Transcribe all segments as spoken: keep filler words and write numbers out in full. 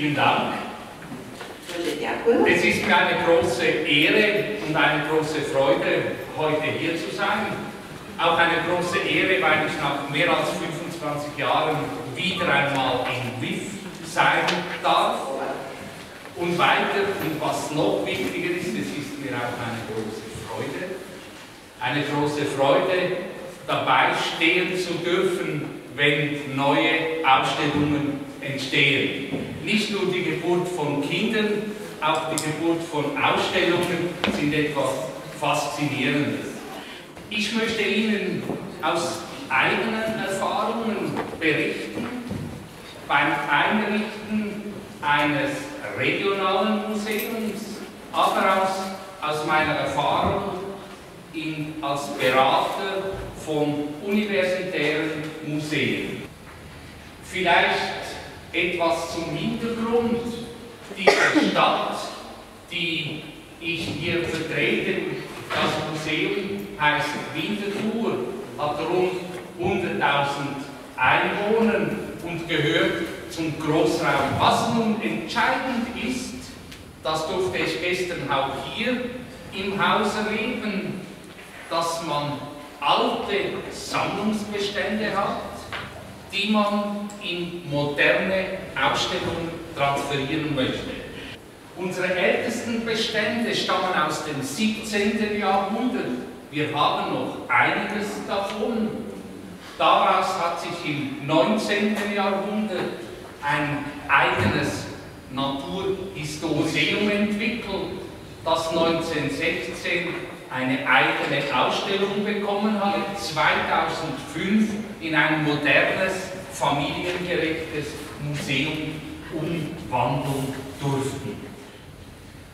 Vielen Dank. Es ist mir eine große Ehre und eine große Freude, heute hier zu sein. Auch eine große Ehre, weil ich nach mehr als fünfundzwanzig Jahren wieder einmal in W I F sein darf. Und weiter, und was noch wichtiger ist, es ist mir auch eine große Freude, eine große Freude, dabei stehen zu dürfen, wenn neue Ausstellungen entstehen. Nicht nur die Geburt von Kindern, auch die Geburt von Ausstellungen sind etwas Faszinierendes. Ich möchte Ihnen aus eigenen Erfahrungen berichten beim Einrichten eines regionalen Museums, aber aus, aus meiner Erfahrung in, als Berater von universitären Museen. Vielleicht etwas zum Hintergrund dieser Stadt, die ich hier vertrete. Das Museum heißt Winterthur, hat rund hunderttausend Einwohner und gehört zum Großraum. Was nun entscheidend ist, das durfte ich gestern auch hier im Haus erleben, dass man alte Sammlungsbestände hat, die man in moderne Ausstellungen transferieren möchte. Unsere ältesten Bestände stammen aus dem siebzehnten Jahrhundert. Wir haben noch einiges davon. Daraus hat sich im neunzehnten Jahrhundert ein eigenes Naturhistorium entwickelt, das neunzehnhundertsechzehn eine eigene Ausstellung bekommen hat, zweitausendfünf in ein modernes, familiengerechtes Museum umwandeln durften.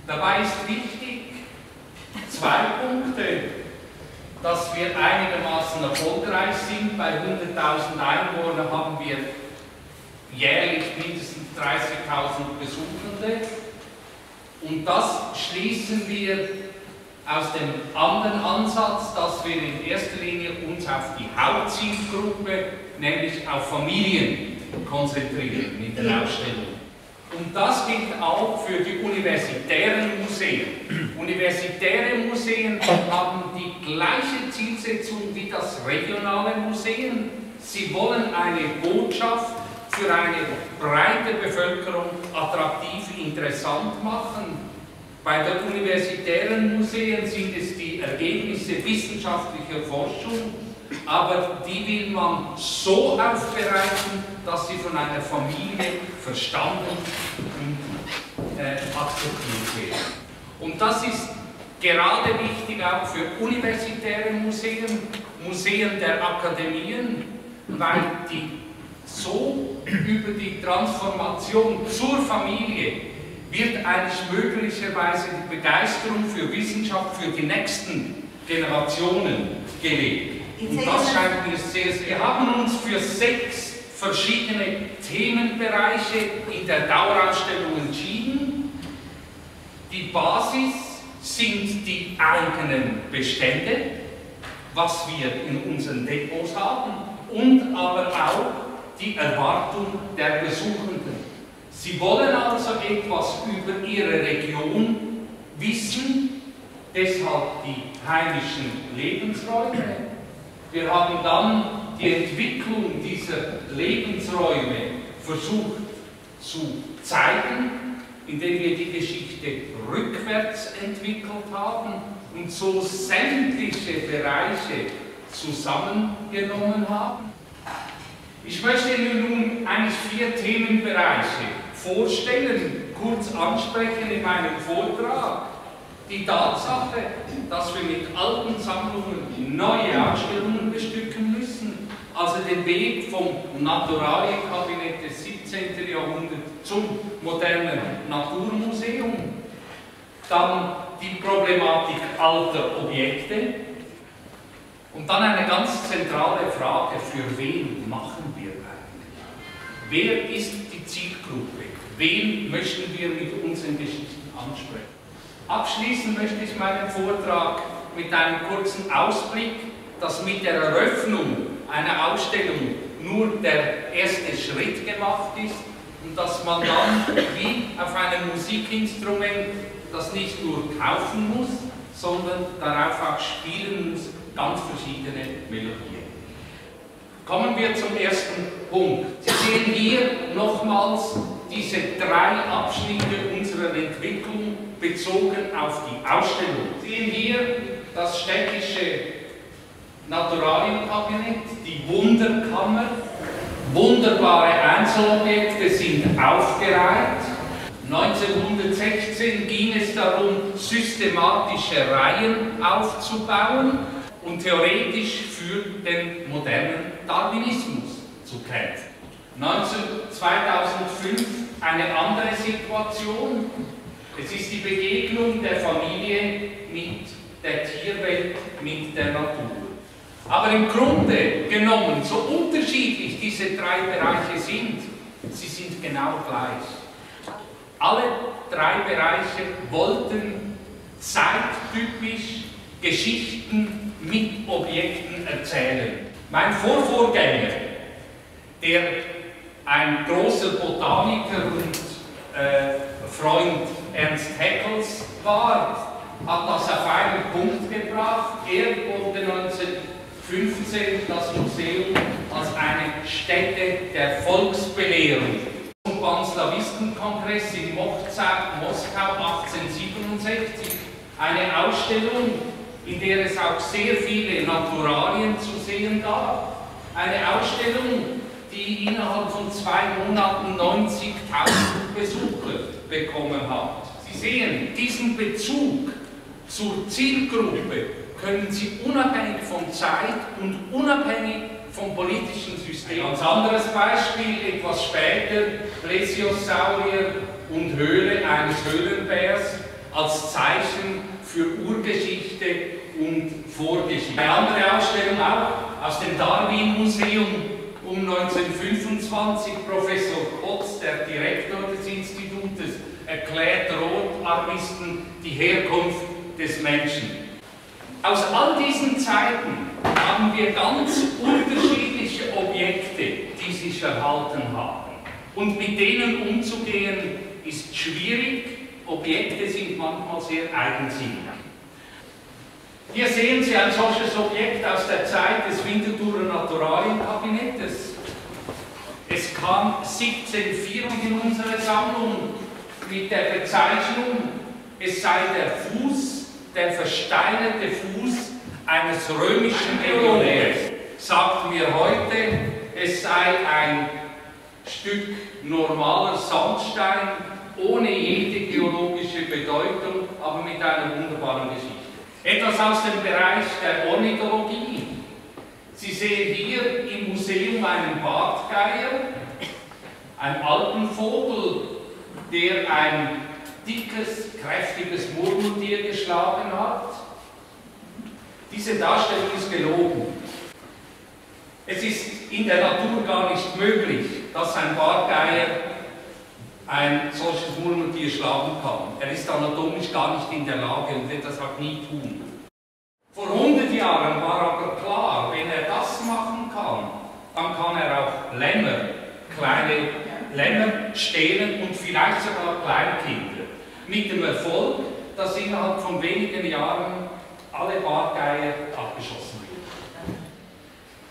Dabei ist wichtig, zwei Punkte, dass wir einigermaßen erfolgreich sind. Bei hunderttausend Einwohnern haben wir jährlich mindestens dreißigtausend Besuchende. Und das schließen wir aus dem anderen Ansatz, dass wir in erster Linie uns auf die Hauptzielgruppe, nämlich auf Familien, konzentrieren mit der Ausstellung. Und das gilt auch für die universitären Museen. Universitäre Museen haben die gleiche Zielsetzung wie das regionale Museum. Sie wollen eine Botschaft für eine breite Bevölkerung attraktiv, interessant machen. Bei den universitären Museen sind es die Ergebnisse wissenschaftlicher Forschung, aber die will man so aufbereiten, dass sie von einer Familie verstanden und äh, akzeptiert werden. Und das ist gerade wichtig auch für universitäre Museen, Museen der Akademien, weil die so über die Transformation zur Familie wird eigentlich möglicherweise die Begeisterung für Wissenschaft für die nächsten Generationen gelegt. Und das scheint mir sehr, sehr. Wir haben uns für sechs verschiedene Themenbereiche in der Dauerausstellung entschieden. Die Basis sind die eigenen Bestände, was wir in unseren Depots haben, und aber auch die Erwartung der Besuchenden. Sie wollen also etwas über ihre Region wissen, deshalb die heimischen Lebensräume. Wir haben dann die Entwicklung dieser Lebensräume versucht zu zeigen, indem wir die Geschichte rückwärts entwickelt haben und so sämtliche Bereiche zusammengenommen haben. Ich möchte Ihnen nun eigentlich vier Themenbereiche vorstellen, kurz ansprechen in meinem Vortrag. Die Tatsache, dass wir mit alten Sammlungen neue Ausstellungen bestücken müssen, also den Weg vom Naturalienkabinett des siebzehnten Jahrhunderts zum modernen Naturmuseum, dann die Problematik alter Objekte und dann eine ganz zentrale Frage, für wen machen wir eigentlich? Wer ist die Zielgruppe? Wen möchten wir mit unseren Geschichten ansprechen? Abschließen möchte ich meinen Vortrag mit einem kurzen Ausblick, dass mit der Eröffnung einer Ausstellung nur der erste Schritt gemacht ist, und dass man dann wie auf einem Musikinstrument das nicht nur kaufen muss, sondern darauf auch spielen muss, ganz verschiedene Melodien. Kommen wir zum ersten Punkt. Sie sehen hier nochmals diese drei Abschnitte unserer Entwicklung bezogen auf die Ausstellung. Sie sehen hier das städtische Naturalienkabinett, die Wunderkammer. Wunderbare Einzelobjekte sind aufgereiht. neunzehnhundertsechzehn ging es darum, systematische Reihen aufzubauen und theoretisch für den modernen Darwinismus zu kämpfen. zweitausendfünf eine andere Situation. Es ist die Begegnung der Familie mit der Tierwelt, mit der Natur. Aber im Grunde genommen, so unterschiedlich diese drei Bereiche sind, sie sind genau gleich. Alle drei Bereiche wollten zeittypisch Geschichten mit Objekten erzählen. Mein Vorvorgänger, der ein großer Botaniker und äh, Freund Ernst Haeckels war, hat das auf einen Punkt gebracht. Er wurde neunzehnhundertfünfzehn das Museum als eine Stätte der Volksbelehrung. Zum Panslawistenkongress in Moskau achtzehnhundertsiebenundsechzig eine Ausstellung, in der es auch sehr viele Naturalien zu sehen gab. Eine Ausstellung, die innerhalb von zwei Monaten neunzigtausend Besucher bekommen hat. Sie sehen, diesen Bezug zur Zielgruppe können Sie unabhängig von Zeit und unabhängig vom politischen System. Ein ganz anderes Beispiel, etwas später, Plesiosaurier und Höhle eines Höhlenbärs als Zeichen für Urgeschichte und Vorgeschichte. Eine andere Ausstellung auch aus dem Darwin Museum um neunzehnhundertfünfundzwanzig, Professor Kotz, der Direktor des Institutes, erklärt Rotarmisten die Herkunft des Menschen. Aus all diesen Zeiten haben wir ganz unterschiedliche Objekte, die sich erhalten haben. Und mit denen umzugehen ist schwierig. Objekte sind manchmal sehr eigensinnig. Hier sehen Sie ein solches Objekt aus der Zeit des Winterthurer Naturalienkabinettes. Es kam siebzehnhundertvierundvierzig in unsere Sammlung mit der Bezeichnung, es sei der Fuß, der versteinerte Fuß eines römischen Legionärs, sagt mir heute, es sei ein Stück normaler Sandstein, ohne jede geologische Bedeutung, aber mit einer wunderbaren Geschichte. Etwas aus dem Bereich der Ornithologie. Sie sehen hier im Museum einen Bartgeier, einen alten Vogel, der ein dickes, kräftiges Murmeltier geschlagen hat. Diese Darstellung ist gelogen. Es ist in der Natur gar nicht möglich, dass ein Bartgeier ein solches Murmeltier schlagen kann. Er ist anatomisch gar nicht in der Lage und wird das auch nie tun. Vor hundert Jahren war aber klar, wenn er das machen kann, dann kann er auch Lämmer, kleine Lämmer stehlen und vielleicht sogar Kleinkinder. Mit dem Erfolg, dass innerhalb von wenigen Jahren alle Bartgeier abgeschossen wurden.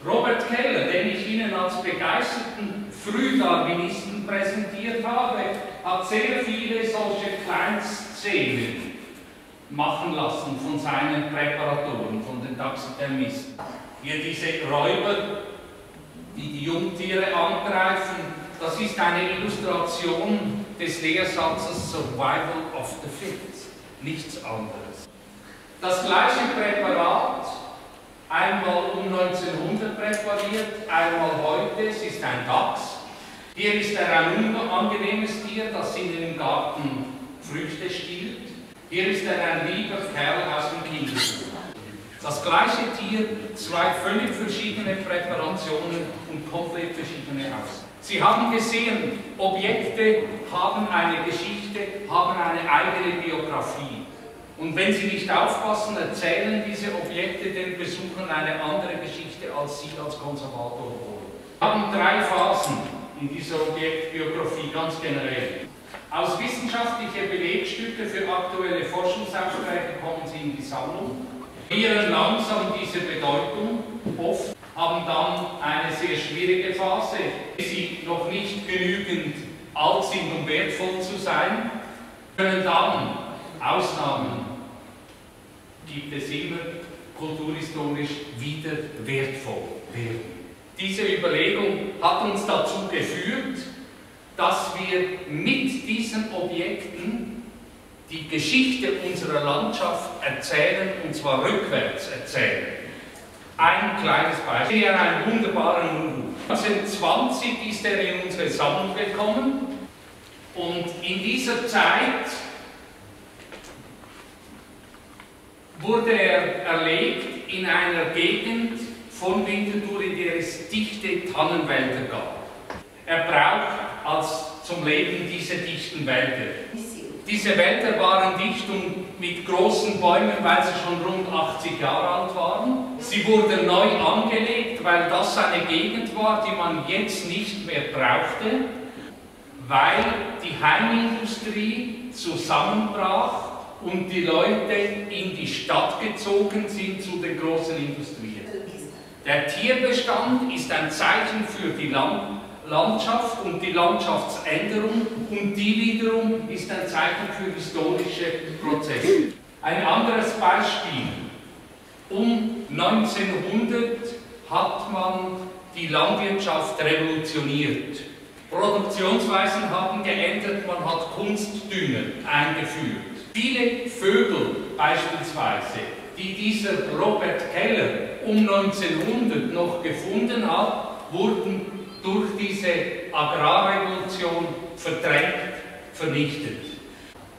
Robert Keller, den ich Ihnen als begeisterten Frühdarwinisten präsentiert habe, hat sehr viele solche Kleinszenen machen lassen von seinen Präparatoren, von den Taxidermisten. Hier diese Räuber, die die Jungtiere angreifen, das ist eine Illustration des Lehrsatzes Survival of the Fit, nichts anderes. Das gleiche Präparat, einmal um neunzehnhundert präpariert, einmal heute, es ist ein Dachs. Hier ist er ein unangenehmes Tier, das Ihnen im Garten Früchte stiehlt. Hier ist er ein lieber Kerl aus dem Kindergarten. Das gleiche Tier, zwei völlig verschiedene Präparationen und komplett verschiedene Aussagen. Sie haben gesehen, Objekte haben eine Geschichte, haben eine eigene Biografie. Und wenn Sie nicht aufpassen, erzählen diese Objekte den Besuchern eine andere Geschichte, als Sie als Konservator wollen. Wir haben drei Phasen in dieser Objektbiografie ganz generell. Aus wissenschaftlicher Belegstücke für aktuelle Forschungsaufstreiche kommen sie in die Sammlung, verlieren langsam diese Bedeutung, oft haben dann eine sehr schwierige Phase, bis sie noch nicht genügend alt sind, um wertvoll zu sein, können dann Ausnahmen, gibt es immer, kulturhistorisch wieder wertvoll werden. Diese Überlegung hat uns dazu geführt, dass wir mit diesen Objekten die Geschichte unserer Landschaft erzählen, und zwar rückwärts erzählen. Ein kleines Beispiel. Ich sehe einen wunderbaren Uru. neunzehnhundertzwanzig ist er in unsere Sammlung gekommen, und in dieser Zeit wurde er erlegt in einer Gegend von Winterthur, in der es dichte Tannenwälder gab. Er braucht als zum Leben diese dichten Wälder. Diese Wälder waren dicht und mit großen Bäumen, weil sie schon rund achtzig Jahre alt waren. Sie wurden neu angelegt, weil das eine Gegend war, die man jetzt nicht mehr brauchte, weil die Heimindustrie zusammenbrach und die Leute in die Stadt gezogen sind zu den großen Industrien. Der Tierbestand ist ein Zeichen für die Land Landschaft und die Landschaftsänderung, und die wiederum ist ein Zeichen für historische Prozesse. Ein anderes Beispiel. Um neunzehnhundert hat man die Landwirtschaft revolutioniert. Produktionsweisen haben geändert, man hat Kunstdünger eingeführt. Viele Vögel beispielsweise, die dieser Robert Keller um neunzehnhundert noch gefunden hat, wurden durch diese Agrarrevolution verdrängt, vernichtet.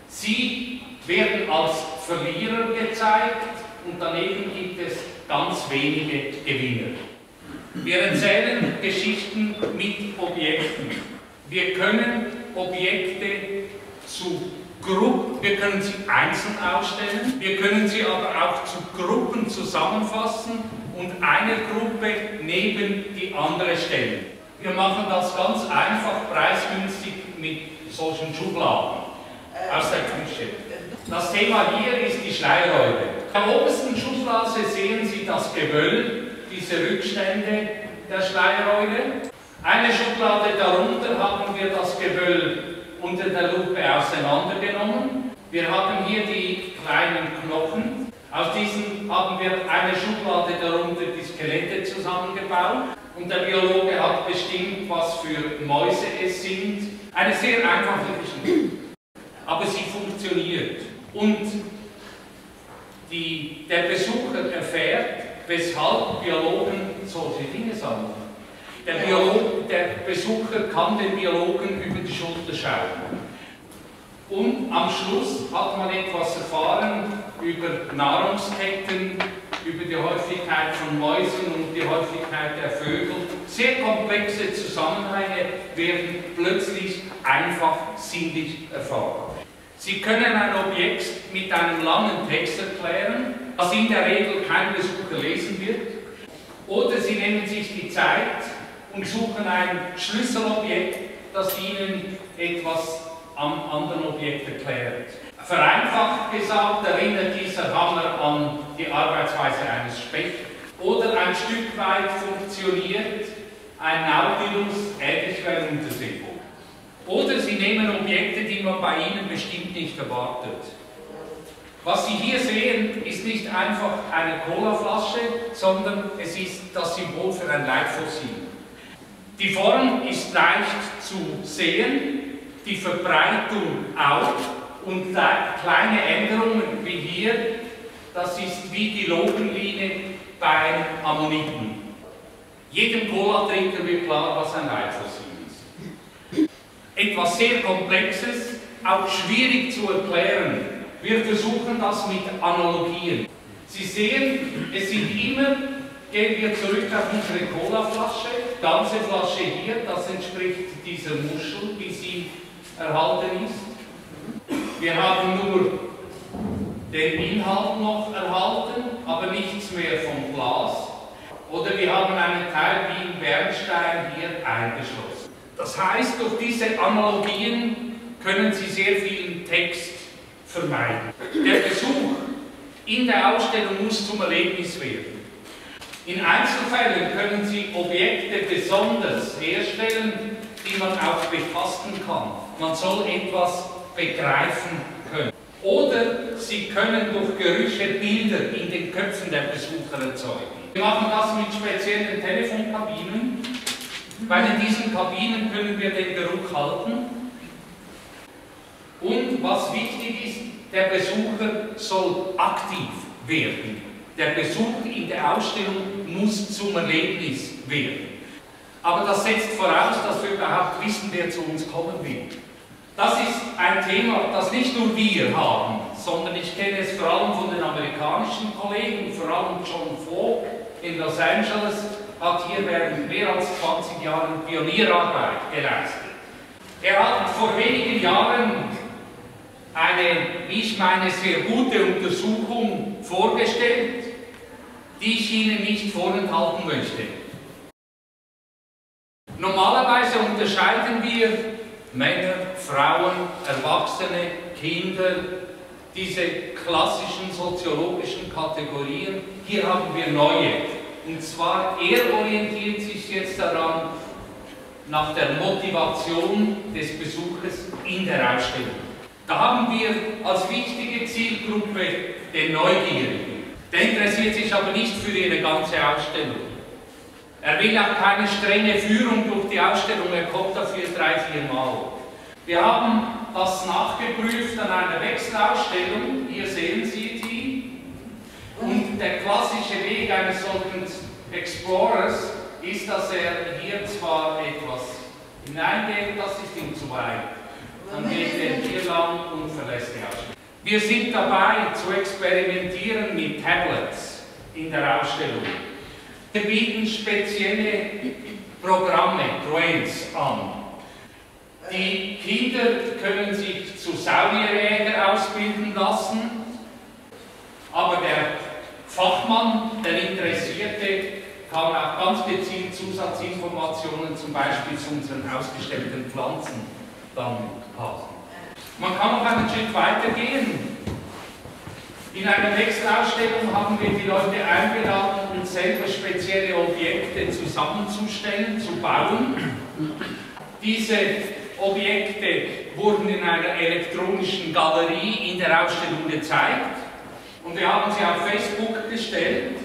Sie werden als Verlierer gezeigt, und daneben gibt es ganz wenige Gewinner. Wir erzählen Geschichten mit Objekten. Wir können Objekte zu Gruppen, wir können sie einzeln ausstellen, wir können sie aber auch zu Gruppen zusammenfassen und eine Gruppe neben die andere stellen. Wir machen das ganz einfach, preisgünstig mit solchen Schubladen aus der Küche. Das Thema hier ist die Schleiereule. Am obersten Schublade sehen Sie das Gewölbe, diese Rückstände der Schleiereule. Eine Schublade darunter haben wir das Gewölbe unter der Lupe auseinandergenommen. Wir haben hier die kleinen Knochen. Aus diesen haben wir eine Schublade darunter die Skelette zusammengebaut. Und der Biologe hat bestimmt, was für Mäuse es sind. Eine sehr einfache Geschichte. Aber sie funktioniert. Und die, der Besucher erfährt, weshalb Biologen solche Dinge sammeln. Der, Biolog, der Besucher kann den Biologen über die Schulter schauen. Und am Schluss hat man etwas erfahren über Nahrungsketten, über die Häufigkeit von Mäusen und die Häufigkeit der Vögel. Sehr komplexe Zusammenhänge werden plötzlich einfach sinnlich erfahren. Sie können ein Objekt mit einem langen Text erklären, das in der Regel kein Besucher lesen wird. Oder Sie nehmen sich die Zeit und suchen ein Schlüsselobjekt, das Ihnen etwas am anderen Objekt erklärt. Vereinfacht gesagt erinnert dieser Hammer an die Arbeitsweise eines Specht. Oder ein Stück weit funktioniert ein Nautilus ähnlich wie ein Unterseeboot. Oder Sie nehmen Objekte, die man bei Ihnen bestimmt nicht erwartet. Was Sie hier sehen, ist nicht einfach eine Colaflasche, sondern es ist das Symbol für ein Leitfossil. Die Form ist leicht zu sehen, die Verbreitung auch, und kleine Änderungen wie hier, das ist wie die Lobenlinie beim Ammoniten. Jedem Cola-Trinker wird klar, was ein Leitfossil ist. Etwas sehr Komplexes, auch schwierig zu erklären. Wir versuchen das mit Analogien. Sie sehen, es sind immer, gehen wir zurück auf unsere Colaflasche. Die ganze Flasche hier, das entspricht dieser Muschel, wie sie erhalten ist. Wir haben nur den Inhalt noch erhalten, aber nichts mehr vom Glas. Oder wir haben einen Teil wie im Bernstein hier eingeschlossen. Das heißt, durch diese Analogien können Sie sehr viel Text vermeiden. Der Besuch in der Ausstellung muss zum Erlebnis werden. In Einzelfällen können Sie Objekte besonders herstellen, die man auch befassen kann. Man soll etwas begreifen können. Oder Sie können durch Gerüche Bilder in den Köpfen der Besucher erzeugen. Wir machen das mit speziellen Telefonkabinen, weil in diesen Kabinen können wir den Geruch halten. Und was wichtig ist, der Besucher soll aktiv werden. Der Besuch in der Ausstellung muss zum Erlebnis werden. Aber das setzt voraus, dass wir überhaupt wissen, wer zu uns kommen will. Das ist ein Thema, das nicht nur wir haben, sondern ich kenne es vor allem von den amerikanischen Kollegen, vor allem John Falk in Los Angeles hat hier während mehr als zwanzig Jahren Pionierarbeit geleistet. Er hat vor wenigen Jahren eine, wie ich meine, sehr gute Untersuchung vorgestellt, die ich Ihnen nicht vorenthalten möchte. Normalerweise unterscheiden wir Männer, Frauen, Erwachsene, Kinder, diese klassischen soziologischen Kategorien. Hier haben wir neue. Und zwar, er orientiert sich jetzt daran, nach der Motivation des Besuchers in der Ausstellung. Da haben wir als wichtige Zielgruppe den Neugierigen. Der interessiert sich aber nicht für ihre ganze Ausstellung. Er will auch keine strenge Führung durch die Ausstellung, er kommt dafür drei, vier Mal. Wir haben das nachgeprüft an einer Wechselausstellung, hier sehen Sie die. Und der klassische Weg eines solchen Explorers ist, dass er hier zwar etwas hineingeht, das ist ihm zu weit. Dann geht er hier lang und verlässt die Ausstellung. Wir sind dabei zu experimentieren mit Tablets in der Ausstellung. Wir bieten spezielle Programme, Trains an. Die Kinder können sich zu Saurierjäger ausbilden lassen, aber der Fachmann, der Interessierte, kann auch ganz gezielt Zusatzinformationen, zum Beispiel zu unseren ausgestellten Pflanzen, dann haben. Man kann noch einen Schritt weiter gehen. In einer Wechselausstellung haben wir die Leute eingeladen, uns selber spezielle Objekte zusammenzustellen, zu bauen. Diese Objekte wurden in einer elektronischen Galerie in der Ausstellung gezeigt und wir haben sie auf Facebook gestellt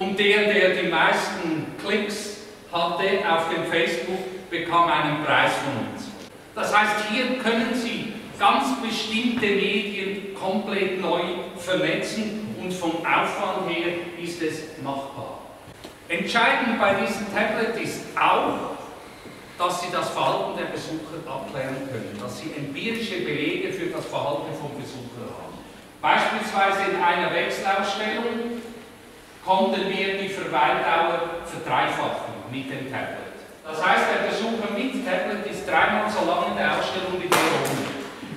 und der, der die meisten Klicks hatte auf dem Facebook, bekam einen Preis von uns. Das heißt, hier können Sie ganz bestimmte Medien komplett neu vernetzen und vom Aufwand her ist es machbar. Entscheidend bei diesem Tablet ist auch, dass Sie das Verhalten der Besucher abklären können, dass Sie empirische Belege für das Verhalten von Besuchern haben. Beispielsweise in einer Wechselausstellung konnten wir die Verweildauer verdreifachen mit dem Tablet. Das heißt, der Besucher mit Tablet ist dreimal so lang in der Ausstellung wie der ohne.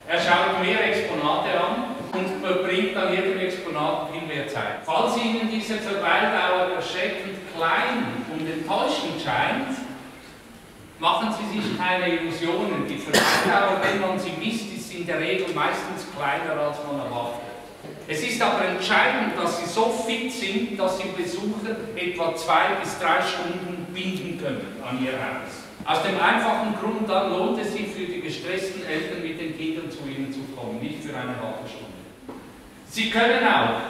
Er schaut mehr Exponate an und verbringt an jedem Exponat viel mehr Zeit. Falls Ihnen diese Verweildauer erschreckend klein und enttäuschend scheint, machen Sie sich keine Illusionen. Die Verweildauer, wenn man sie misst, ist in der Regel meistens kleiner, als man erwartet. Es ist aber entscheidend, dass Sie so fit sind, dass Sie Besucher etwa zwei bis drei Stunden binden können an Ihr Haus. Aus dem einfachen Grund, dann lohnt es sich für die gestressten Eltern mit den Kindern zu Ihnen zu kommen, nicht für eine halbe Stunde. Sie können auch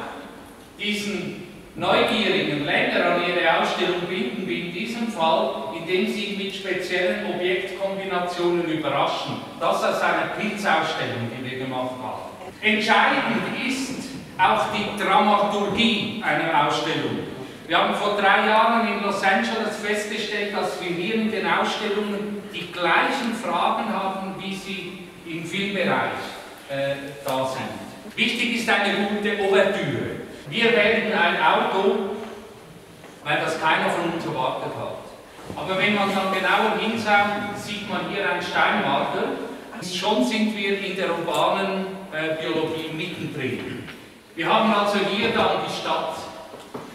diesen Neugierigen länger an Ihre Ausstellung binden, wie in diesem Fall, indem Sie mit speziellen Objektkombinationen überraschen. Das aus einer Pilzausstellung, die wir gemacht haben. Entscheidend ist auch die Dramaturgie einer Ausstellung. Wir haben vor drei Jahren in Los Angeles festgestellt, dass wir hier in den Ausstellungen die gleichen Fragen haben, wie sie im Filmbereich äh, da sind. Wichtig ist eine gute Ouvertüre. Wir wählen ein Auto, weil das keiner von uns erwartet hat. Aber wenn man dann genauer hinschaut, sieht man hier einen Steinmarker. Schon sind wir in der urbanen Biologie mittendrin. Wir haben also hier dann die Stadt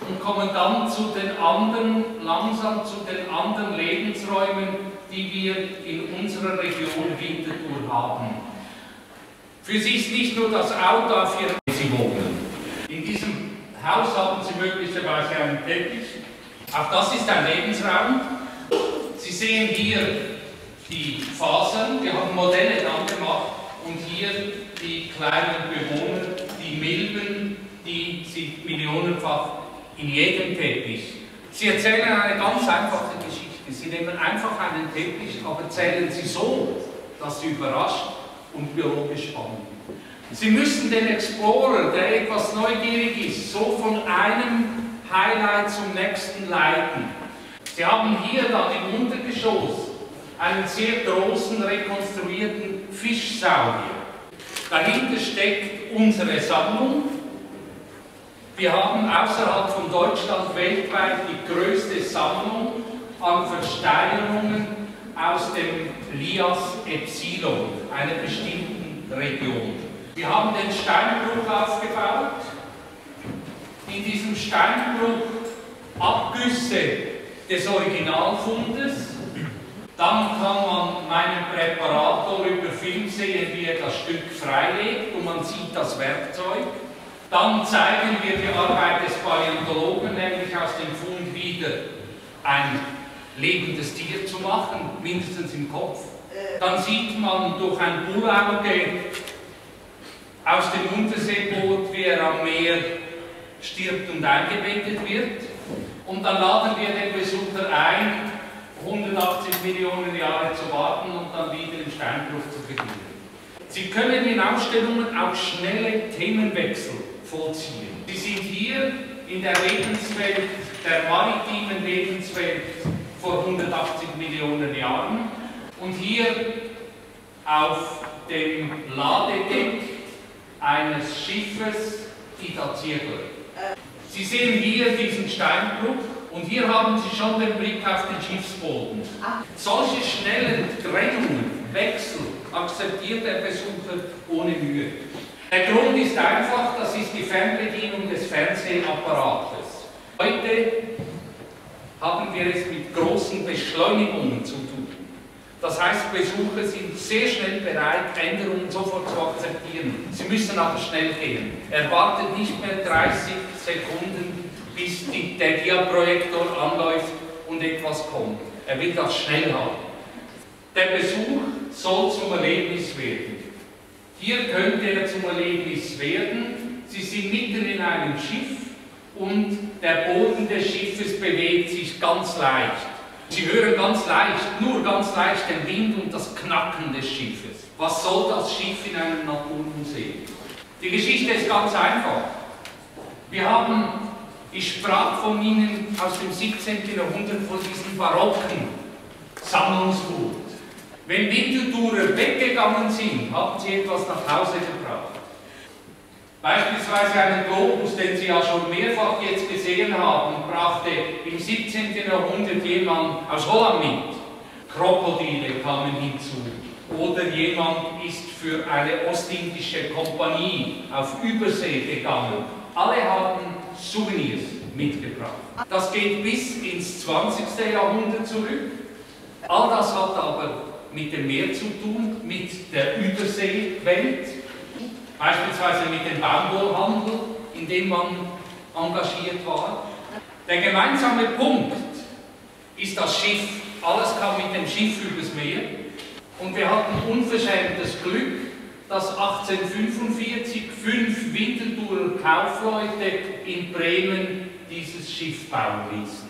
und kommen dann zu den anderen, langsam zu den anderen Lebensräumen, die wir in unserer Region Winterthur haben. Für Sie ist nicht nur das Auto, auf dem Sie wohnen. In diesem Haus haben Sie möglicherweise einen Teppich. Auch das ist ein Lebensraum. Sie sehen hier die Fasern, wir haben Modelle dann gemacht, und hier die kleinen Bewohner, die Milben, die sind millionenfach in jedem Teppich. Sie erzählen eine ganz einfache Geschichte. Sie nehmen einfach einen Teppich, aber erzählen sie so, dass sie überrascht und biologisch spannend. Sie müssen den Explorer, der etwas neugierig ist, so von einem Highlight zum nächsten leiten. Sie haben hier dann im Untergeschoss einen sehr großen, rekonstruierten Fischsaurier. Dahinter steckt unsere Sammlung. Wir haben außerhalb von Deutschland weltweit die größte Sammlung an Versteinerungen aus dem Lias Epsilon, einer bestimmten Region. Wir haben den Steinbruch aufgebaut. In diesem Steinbruch Abgüsse des Originalfundes. Dann kann man meinen Präparator über Film sehen, wie er das Stück freilegt, und man sieht das Werkzeug. Dann zeigen wir die Arbeit des Paläontologen, nämlich aus dem Fund wieder ein lebendes Tier zu machen, mindestens im Kopf. Dann sieht man durch ein Bullauge aus dem Unterseeboot, wie er am Meer stirbt und eingebettet wird. Und dann laden wir den Besucher ein, hundertachtzig Millionen Jahre zu warten und dann wieder im Steinbruch zu beginnen. Sie können in Ausstellungen auch schnelle Themenwechsel vollziehen. Sie sind hier in der Lebenswelt, der maritimen Lebenswelt vor hundertachtzig Millionen Jahren, und hier auf dem Ladedeck eines Schiffes die Dazierler. Sie sehen hier diesen Steinbruch. Und hier haben Sie schon den Blick auf den Schiffsboden. Solche schnellen Trennungen, Wechsel, akzeptiert der Besucher ohne Mühe. Der Grund ist einfach, das ist die Fernbedienung des Fernsehapparates. Heute haben wir es mit großen Beschleunigungen zu tun. Das heißt, Besucher sind sehr schnell bereit, Änderungen sofort zu akzeptieren. Sie müssen aber schnell gehen. Er wartet nicht mehr dreißig Sekunden, bis der Diaprojektor anläuft und etwas kommt. Er will das schnell haben. Der Besuch soll zum Erlebnis werden. Hier könnte er zum Erlebnis werden. Sie sind mitten in einem Schiff und der Boden des Schiffes bewegt sich ganz leicht. Sie hören ganz leicht, nur ganz leicht den Wind und das Knacken des Schiffes. Was soll das Schiff in einem Naturmuseum? Die Geschichte ist ganz einfach. Wir haben Ich sprach von Ihnen aus dem siebzehnten Jahrhundert, von diesem barocken Sammlungsgut. Wenn Winterthurer weggegangen sind, haben sie etwas nach Hause gebracht. Beispielsweise einen Globus, den Sie ja schon mehrfach jetzt gesehen haben, brachte im siebzehnten Jahrhundert jemand aus Holland mit. Krokodile kamen hinzu. Oder jemand ist für eine ostindische Kompanie auf Übersee gegangen. Alle haben Souvenirs mitgebracht. Das geht bis ins zwanzigste Jahrhundert zurück. All das hat aber mit dem Meer zu tun, mit der Überseewelt, beispielsweise mit dem Baumwollhandel, in dem man engagiert war. Der gemeinsame Punkt ist das Schiff. Alles kam mit dem Schiff übers Meer. Und wir hatten unverschämtes Glück, dass achtzehnhundertfünfundvierzig fünf Winterthurer Kaufleute in Bremen dieses Schiff bauen ließen.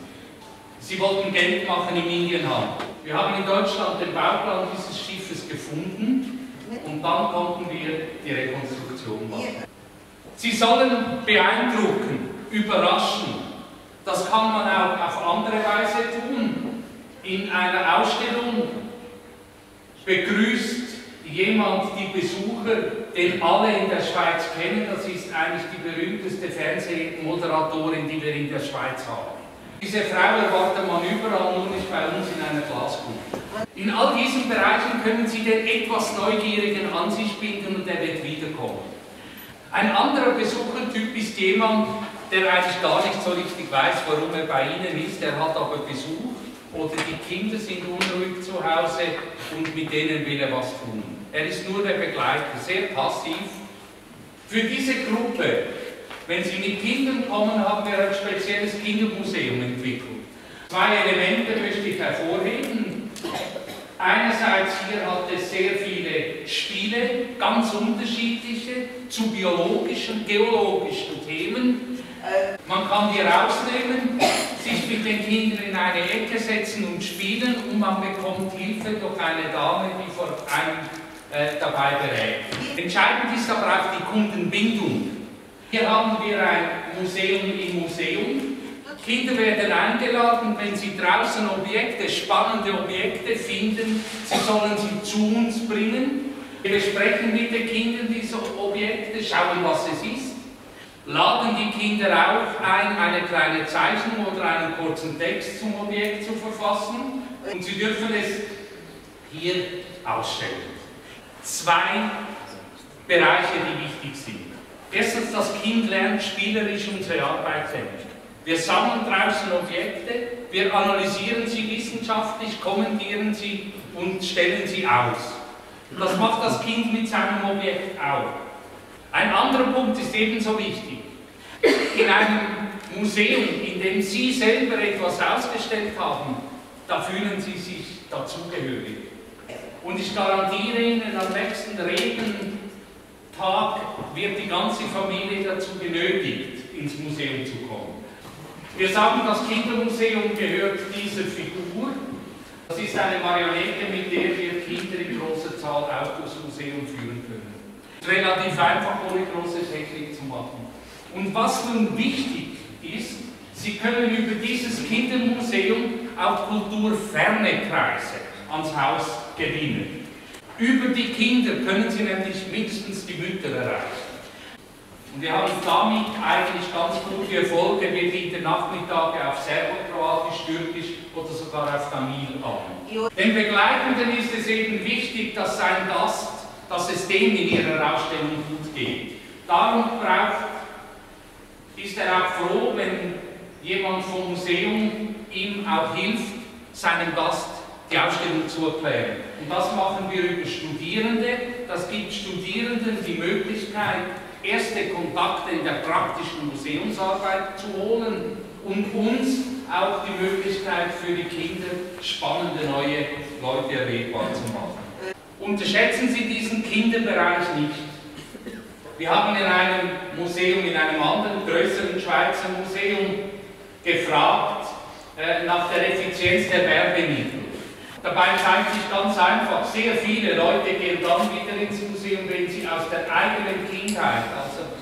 Sie wollten Geld machen im Indienhandel. Wir haben in Deutschland den Bauplan dieses Schiffes gefunden und dann konnten wir die Rekonstruktion machen. Sie sollen beeindrucken, überraschen. Das kann man auch auf andere Weise tun. In einer Ausstellung begrüßt jemand die Besucher, den alle in der Schweiz kennen. Das ist eigentlich die berühmteste Fernsehmoderatorin, die wir in der Schweiz haben. Diese Frau erwartet man überall, nur nicht bei uns in einer Glaskugel. In all diesen Bereichen können Sie den etwas Neugierigen an sich binden und er wird wiederkommen. Ein anderer Besuchertyp ist jemand, der eigentlich gar nicht so richtig weiß, warum er bei Ihnen ist, der hat aber Besuch oder die Kinder sind unruhig zu Hause und mit denen will er was tun. Er ist nur der Begleiter, sehr passiv. Für diese Gruppe, wenn Sie mit Kindern kommen, haben wir ein spezielles Kindermuseum entwickelt. Zwei Elemente möchte ich hervorheben. Einerseits hier hat es sehr viele Spiele, ganz unterschiedliche, zu biologischen, geologischen Themen. Man kann die rausnehmen, sich mit den Kindern in eine Ecke setzen und spielen und man bekommt Hilfe durch eine Dame, die vor einem dabei berät. Entscheidend ist aber auch die Kundenbindung. Hier haben wir ein Museum im Museum. Kinder werden eingeladen, wenn sie draußen Objekte, spannende Objekte finden, sie sollen sie zu uns bringen. Wir besprechen mit den Kindern diese Objekte, schauen, was es ist. Laden die Kinder auch ein, eine kleine Zeichnung oder einen kurzen Text zum Objekt zu verfassen und sie dürfen es hier ausstellen. Zwei Bereiche, die wichtig sind. Erstens, das Kind lernt spielerisch unsere Arbeit kennen. Wir sammeln draußen Objekte, wir analysieren sie wissenschaftlich, kommentieren sie und stellen sie aus. Das macht das Kind mit seinem Objekt auch. Ein anderer Punkt ist ebenso wichtig. In einem Museum, in dem Sie selber etwas ausgestellt haben, da fühlen Sie sich dazugehörig. Und ich garantiere Ihnen, am nächsten Regentag wird die ganze Familie dazu genötigt, ins Museum zu kommen. Wir sagen, das Kindermuseum gehört dieser Figur. Das ist eine Marionette, mit der wir Kinder in großer Zahl auch durchs Museum führen können. Relativ einfach, ohne große Technik zu machen. Und was nun wichtig ist, Sie können über dieses Kindermuseum auch kulturferne Kreise ans Haus gewinnen. Über die Kinder können Sie nämlich mindestens die Mütter erreichen. Und wir haben damit eigentlich ganz gute Erfolge. Wir bieten Nachmittage auf Serbokroatisch, Türkisch oder sogar auf Tamil an. Den Begleitenden ist es eben wichtig, dass sein Gast, dass es dem in ihrer Ausstellung gut geht. Darum braucht, ist er auch froh, wenn jemand vom Museum ihm auch hilft, seinem Gast die Ausstellung zu erklären. Und das machen wir über Studierende. Das gibt Studierenden die Möglichkeit, erste Kontakte in der praktischen Museumsarbeit zu holen und uns auch die Möglichkeit für die Kinder, spannende neue Leute erlebbar zu machen. Unterschätzen Sie diesen Kinderbereich nicht. Wir haben in einem Museum, in einem anderen größeren Schweizer Museum gefragt äh, nach der Effizienz der Werbemittel. Dabei zeigt sich ganz einfach, sehr viele Leute gehen dann wieder ins Museum, wenn sie aus der eigenen Kindheit, also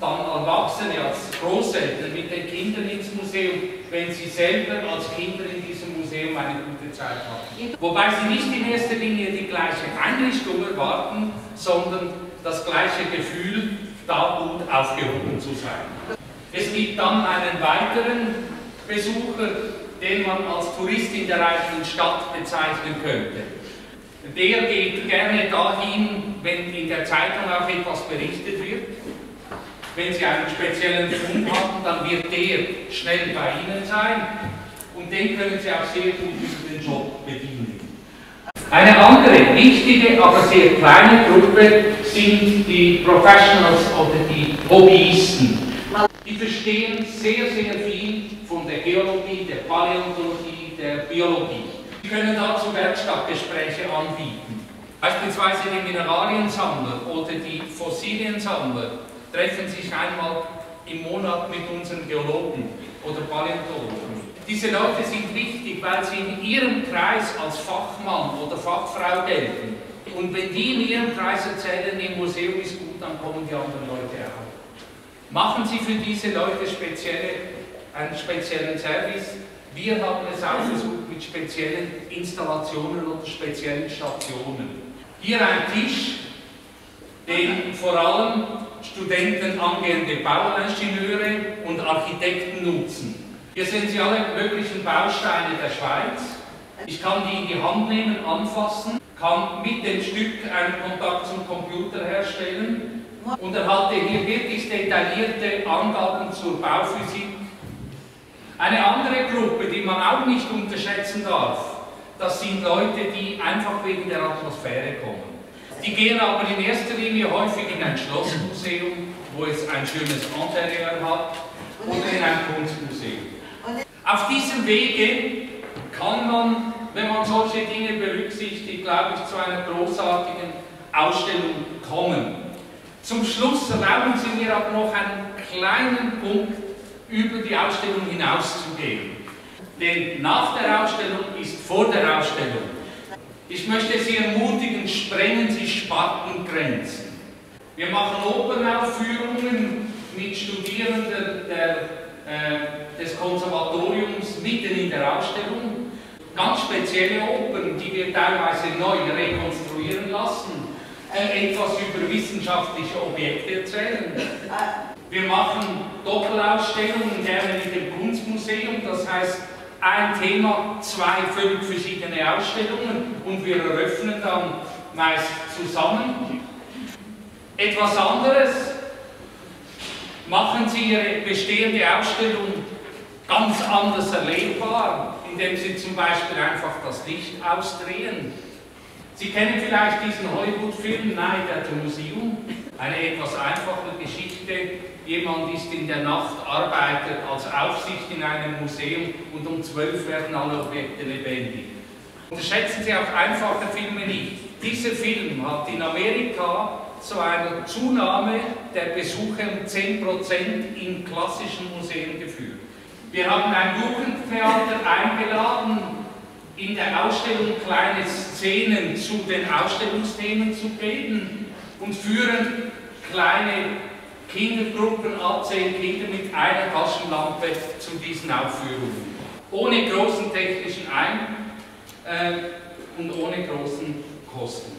dann Erwachsene, als Großeltern mit den Kindern ins Museum, wenn sie selber als Kinder in diesem Museum eine gute Zeit haben. Wobei sie nicht in erster Linie die gleiche Einrichtung erwarten, sondern das gleiche Gefühl, da gut aufgehoben zu sein. Es gibt dann einen weiteren Besucher, den man als Tourist in der reichen Stadt bezeichnen könnte. Der geht gerne dahin, wenn in der Zeitung auch etwas berichtet wird. Wenn Sie einen speziellen Fund haben, dann wird der schnell bei Ihnen sein und den können Sie auch sehr gut über den Job bedienen. Eine andere wichtige, aber sehr kleine Gruppe sind die Professionals oder die Hobbyisten. Die verstehen sehr, sehr viel von der Geologie, der Paläontologie, der Biologie. Sie können dazu Werkstattgespräche anbieten. Beispielsweise die Mineraliensammler oder die Fossiliensammler treffen sich einmal im Monat mit unseren Geologen oder Paläontologen. Diese Leute sind wichtig, weil sie in ihrem Kreis als Fachmann oder Fachfrau gelten. Und wenn die in ihrem Kreis erzählen, im Museum ist gut, dann kommen die anderen Leute auch. Machen Sie für diese Leute spezielle einen speziellen Service. Wir haben es auch versucht mit speziellen Installationen oder speziellen Stationen. Hier ein Tisch, den vor allem Studenten, angehende Bauingenieure und Architekten nutzen. Hier sehen Sie alle möglichen Bausteine der Schweiz. Ich kann die in die Hand nehmen, anfassen, kann mit dem Stück einen Kontakt zum Computer herstellen Und er hatte hier wirklich detaillierte Angaben zur Bauphysik. Eine andere Gruppe, die man auch nicht unterschätzen darf, das sind Leute, die einfach wegen der Atmosphäre kommen. Die gehen aber in erster Linie häufig in ein Schlossmuseum, wo es ein schönes Interieur hat, oder in ein Kunstmuseum. Auf diesem Wege kann man, wenn man solche Dinge berücksichtigt, glaube ich, zu einer großartigen Ausstellung kommen. Zum Schluss erlauben Sie mir aber noch einen kleinen Punkt über die Ausstellung hinauszugehen. Denn nach der Ausstellung ist vor der Ausstellung. Ich möchte Sie ermutigen, sprengen Sie Spartengrenzen. Wir machen Opernaufführungen mit Studierenden der, äh, des Konservatoriums mitten in der Ausstellung. Ganz spezielle Opern, die wir teilweise neu rekonstruieren lassen, die etwas über wissenschaftliche Objekte erzählen. Wir machen Doppelausstellungen, gerne mit dem Kunstmuseum, das heißt ein Thema, zwei völlig verschiedene Ausstellungen und wir eröffnen dann meist zusammen. Etwas anderes, machen Sie Ihre bestehende Ausstellung ganz anders erlebbar, indem Sie zum Beispiel einfach das Licht ausdrehen. Sie kennen vielleicht diesen Hollywood-Film Night at the Museum, eine etwas einfache Geschichte. Jemand ist in der Nacht, arbeitet als Aufsicht in einem Museum und um zwölf werden alle Objekte lebendig. Unterschätzen Sie auch einfache Filme nicht. Dieser Film hat in Amerika zu einer Zunahme der Besucher um zehn Prozent in klassischen Museen geführt. Wir haben ein Jugendtheater eingeladen, in der Ausstellung kleine Szenen zu den Ausstellungsthemen zu geben und führen kleine Kindergruppen ab zehn Kinder mit einer Taschenlampe zu diesen Aufführungen. Ohne großen technischen Ein- äh, und ohne großen Kosten.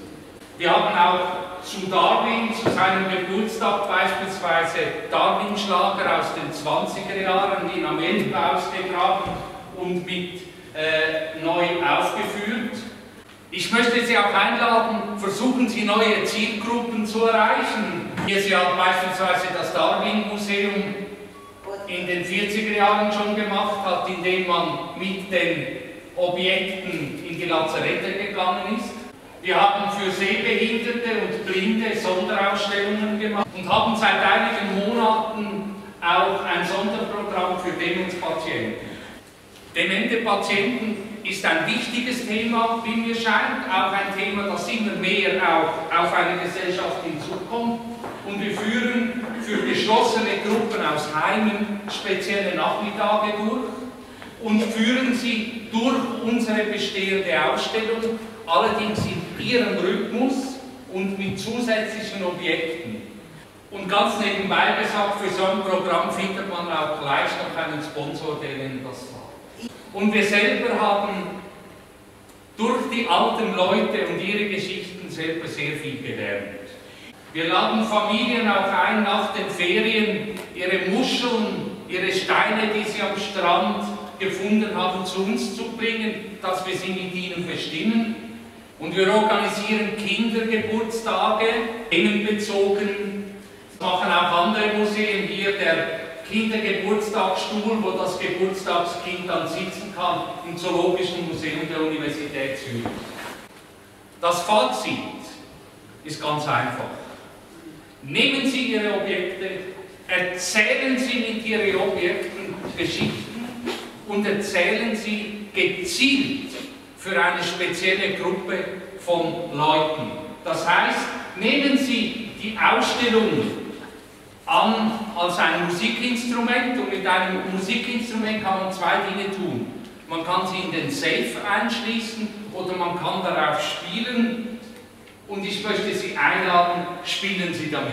Wir haben auch zu Darwin, zu seinem Geburtstag beispielsweise Darwin-Schlager aus den zwanziger Jahren in Amerika ausgegraben und mit äh, neu aufgeführt. Ich möchte Sie auch einladen, versuchen Sie neue Zielgruppen zu erreichen. Hier ist ja beispielsweise das Darwin Museum in den vierziger Jahren schon gemacht hat, indem man mit den Objekten in die Lazarette gegangen ist. Wir haben für Sehbehinderte und Blinde Sonderausstellungen gemacht und haben seit einigen Monaten auch ein Sonderprogramm für Demenzpatienten. Demente Patienten ist ein wichtiges Thema, wie mir scheint, auch ein Thema, das immer mehr auch auf eine Gesellschaft hinzukommt. Und wir führen für geschlossene Gruppen aus Heimen spezielle Nachmittage durch und führen sie durch unsere bestehende Ausstellung, allerdings in ihrem Rhythmus und mit zusätzlichen Objekten. Und ganz nebenbei gesagt, für so ein Programm findet man auch gleich noch einen Sponsor, der Ihnen das sagt. Und wir selber haben durch die alten Leute und ihre Geschichten selber sehr viel gelernt. Wir laden Familien auch ein, nach den Ferien ihre Muscheln, ihre Steine, die sie am Strand gefunden haben, zu uns zu bringen, dass wir sie mit ihnen bestimmen. Und wir organisieren Kindergeburtstage, themenbezogen, machen auch andere Museen hier, der Kindergeburtstagsstuhl, wo das Geburtstagskind dann sitzen kann, im Zoologischen Museum der Universität Zürich. Das Fazit ist ganz einfach. Nehmen Sie Ihre Objekte, erzählen Sie mit Ihren Objekten Geschichten und erzählen Sie gezielt für eine spezielle Gruppe von Leuten. Das heißt, nehmen Sie die Ausstellung an als ein Musikinstrument und mit einem Musikinstrument kann man zwei Dinge tun. Man kann sie in den Safe einschließen oder man kann darauf spielen und ich möchte Sie einladen, spielen Sie damit.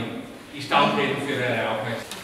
Ich danke Ihnen für Ihre Aufmerksamkeit.